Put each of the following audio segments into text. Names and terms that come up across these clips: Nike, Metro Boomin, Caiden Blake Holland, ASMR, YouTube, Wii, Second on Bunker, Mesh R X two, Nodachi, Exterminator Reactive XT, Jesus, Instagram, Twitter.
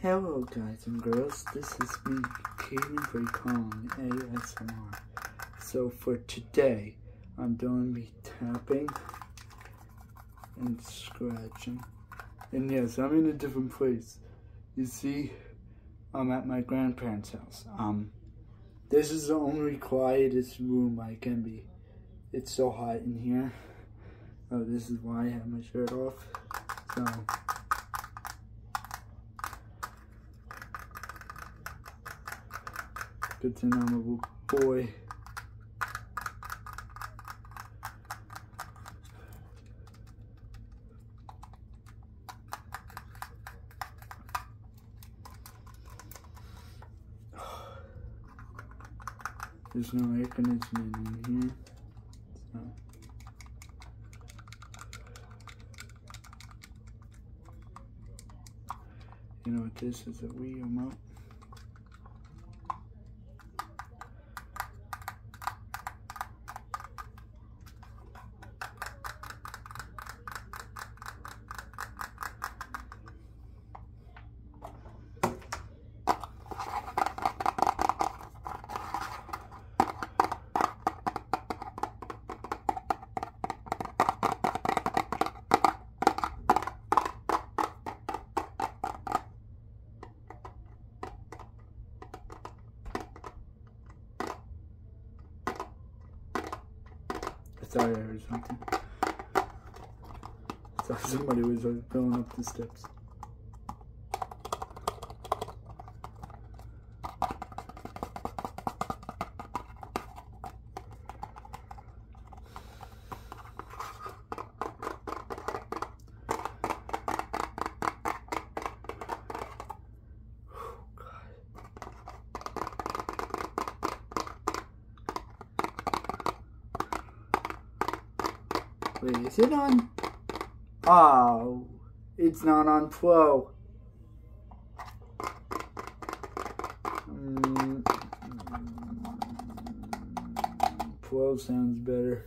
Hello guys and girls, this is me, Caiden Blake Holland, ASMR. So for today, I'm going to be tapping and scratching. And yes, I'm in a different place. You see, I'm at my grandparents' house. This is the only quietest room I can be. It's so hot in here. Oh, this is why I have my shirt off. So good to know I'm a little boy. There's no air conditioning in here. So. You know what this is, a Wii remote. Sorry, I heard something. I thought somebody was going up the steps. Wait, is it on? Oh, it's not on Pro. Pro sounds better.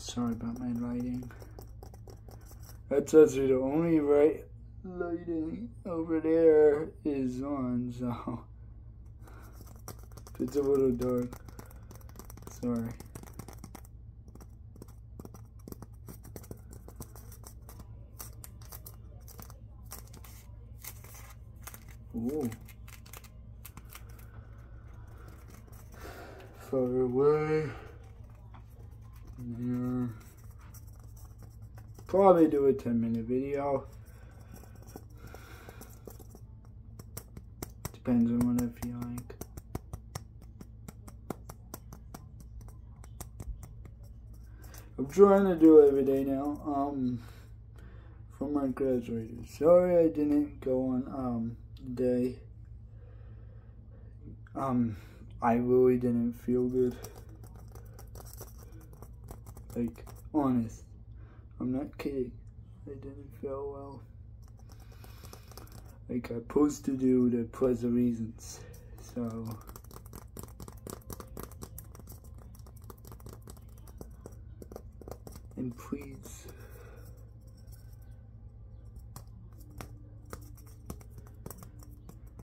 Sorry about my lighting. That tells me the only right lighting over there is on, so it's a little dark. Sorry. Ooh. far away. Here. Probably do a 10-minute video. Depends on what I feel like. I'm trying to do it every day now. From my graduation. Sorry I didn't go on day. I really didn't feel good. Like, honest. I'm not kidding. I didn't feel well. Like, I posted you to plus the reasons. So. And please.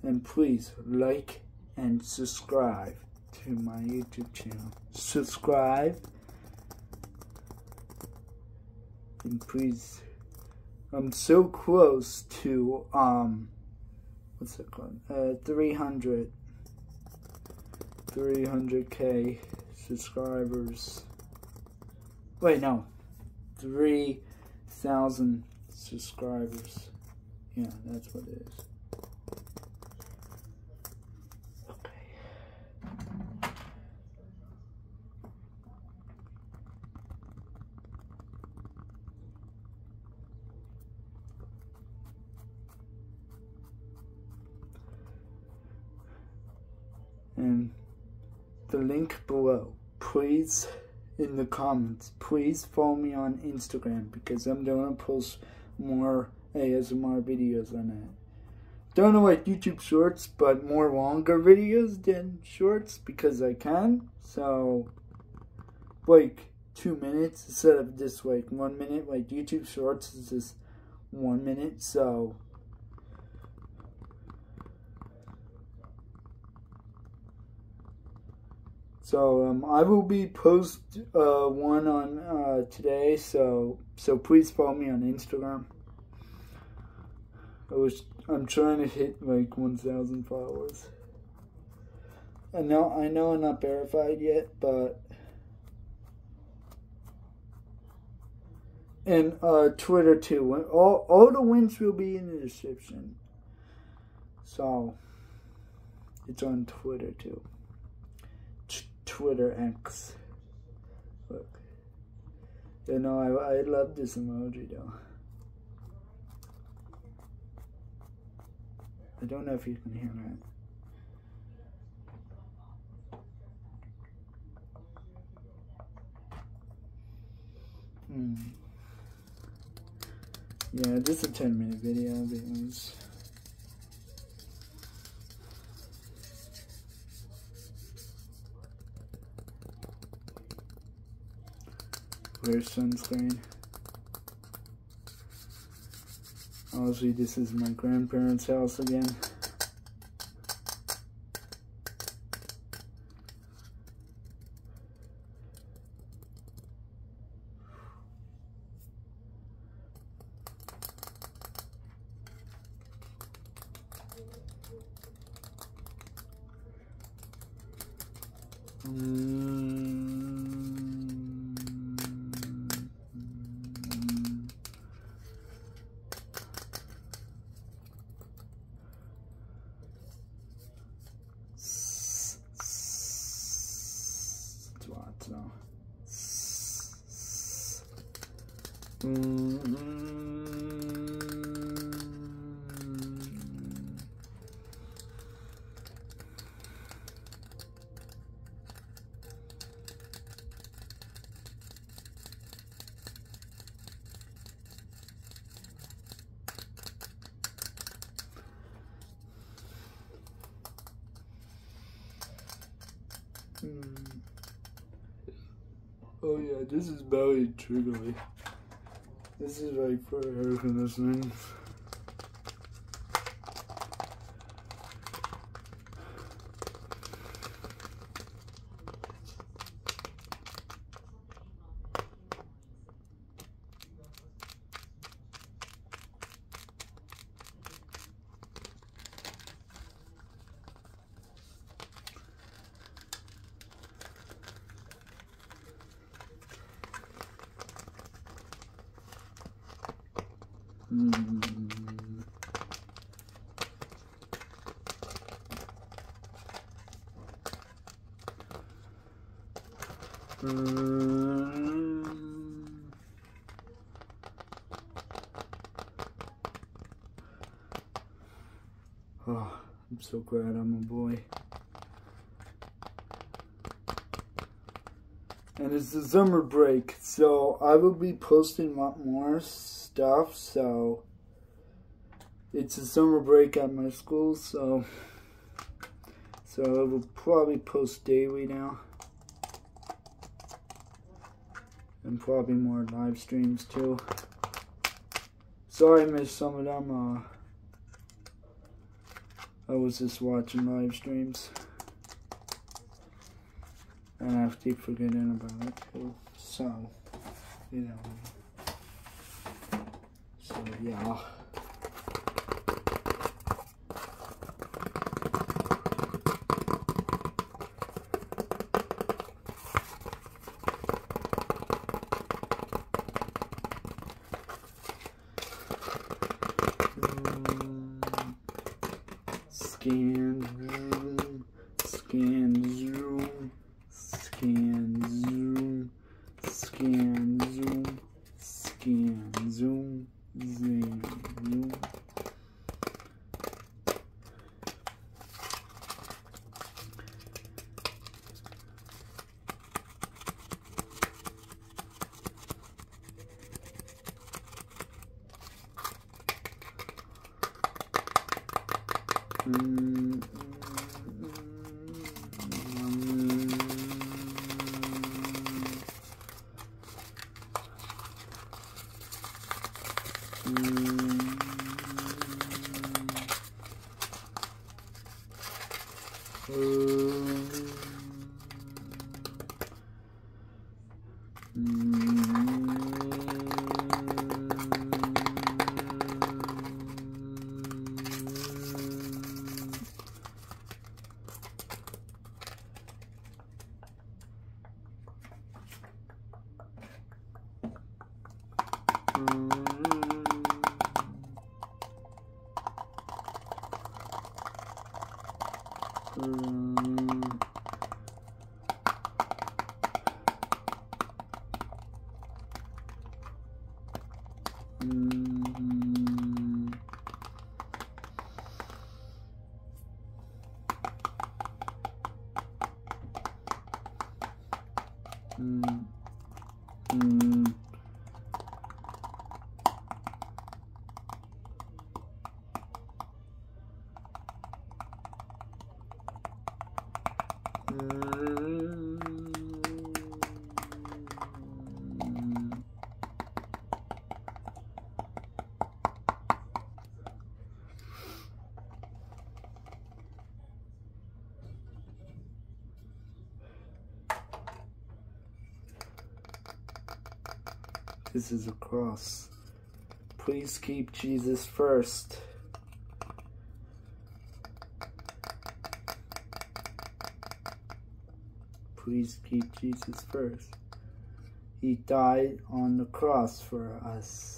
And please, like and subscribe to my YouTube channel. Subscribe. And please, I'm so close to, what's it called? 300K subscribers. Wait, no. 3,000 subscribers. Yeah, that's what it is. And the link below, please, in the comments, please follow me on Instagram, because I'm going to post more ASMR videos on that. Don't know what YouTube shorts, but more longer videos than shorts, because I can. So, like 2 minutes instead of just like 1 minute, like YouTube shorts is just 1 minute, so. So I will be post one on today. So please follow me on Instagram. I'm trying to hit like 1,000 followers. I know I'm not verified yet, but and Twitter too. All the links will be in the description. So it's on Twitter too. Twitter X. Look. You know, I love this emoji though. I don't know if you can hear that. Yeah, just a 10-minute video because. Wear sunscreen. Obviously, this is my grandparents' house again. Oh yeah, this is belly triggerly. This is like for air conditioning. Oh, I'm so glad I'm a boy. And it's the summer break, so I will be posting a lot more stuff. So it's a summer break at my school, so I will probably post daily now, and probably more live streams too. Sorry I missed some of them. I was just watching live streams. And I keep forgetting about it too. So, you know. So, yeah. This is a cross. Please keep Jesus first. Please keep Jesus first. He died on the cross for us.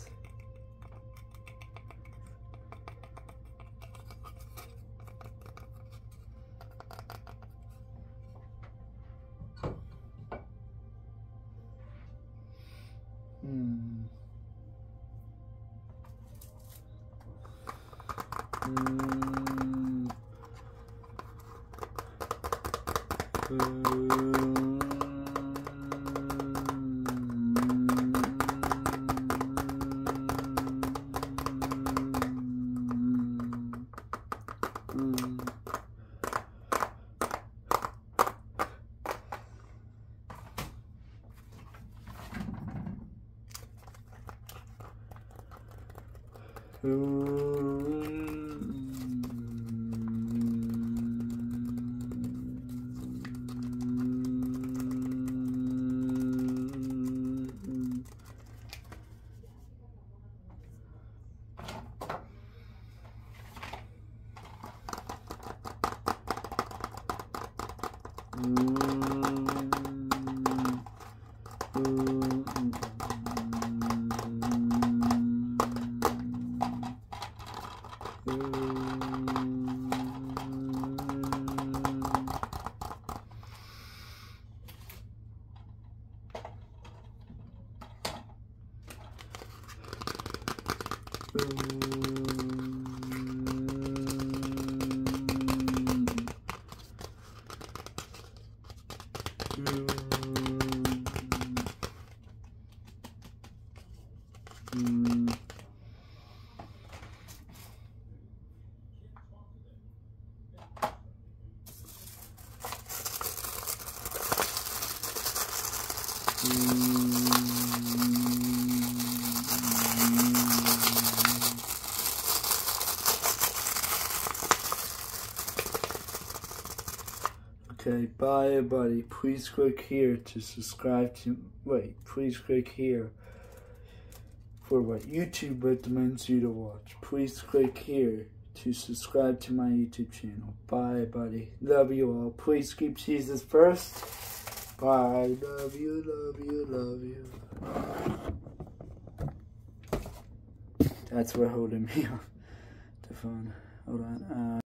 Okay, bye everybody. Please click here to subscribe to, please click here for what YouTube recommends you to watch. Please click here to subscribe to my YouTube channel. Bye buddy. Love you all. Please keep Jesus first. Bye. Love you, love you, love you. That's what holding me on the phone. Hold on.